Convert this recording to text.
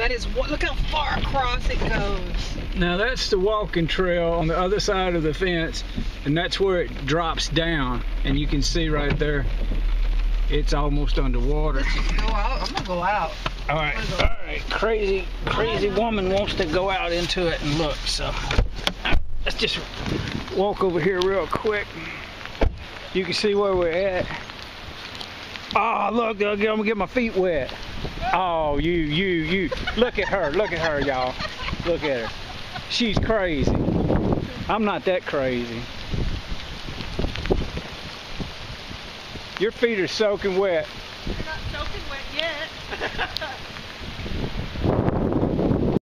that is, look how far across it goes. Now that's the walking trail on the other side of the fence, and that's where it drops down, and you can see right there, it's almost underwater. Let's go out. I'm gonna go out. All right, crazy woman wants to go out into it and look, so let's just walk over here real quick. You can see where we're at. Oh, look, I'm gonna get my feet wet. Oh, you. Look at her, y'all. Look at her. She's crazy. I'm not that crazy. Your feet are soaking wet. They're not soaking wet yet.